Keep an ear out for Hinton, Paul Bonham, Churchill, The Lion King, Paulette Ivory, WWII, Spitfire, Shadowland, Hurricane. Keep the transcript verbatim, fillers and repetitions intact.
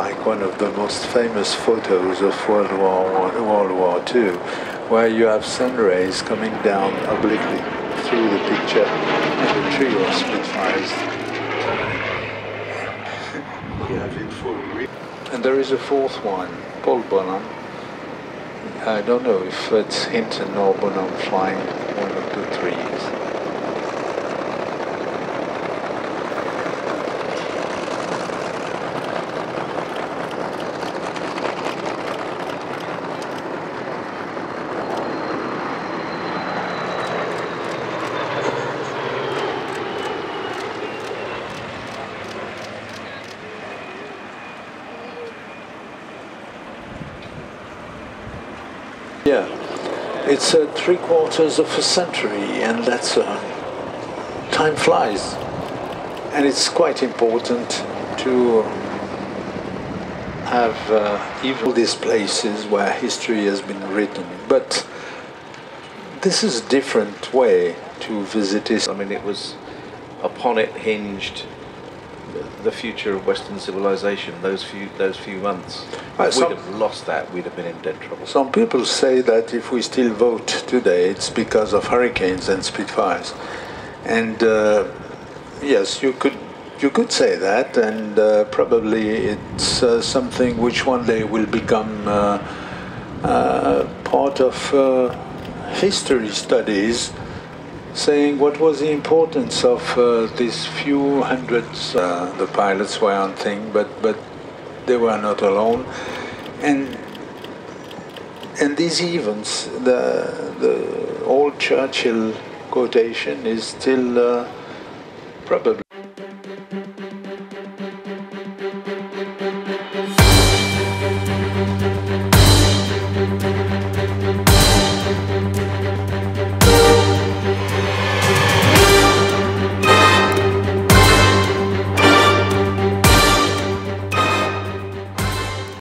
Like one of the most famous photos of World War One, World War Two, where you have sun rays coming down obliquely through the picture and a trio of Spitfires. You have it full. And there is a fourth one, Paul Bonham. I don't know if it's Hinton or Bonham flying, one of the three. Yeah, it's uh, three quarters of a century, and that's uh, time flies, and it's quite important to have uh, even these places where history has been written. But this is a different way to visit it. I mean, it was upon it hinged the future of Western civilization. Those few, those few months, well, if we'd have lost that, we'd have been in dead trouble. Some people say that if we still vote today, it's because of hurricanes and Spitfires. And uh, yes, you could, you could say that, and uh, probably it's uh, something which one day will become uh, uh, part of uh, history studies, saying what was the importance of uh, these few hundreds. Uh, the pilots were on thing, but, but they were not alone. And, and these events, the, the old Churchill quotation is still uh, probably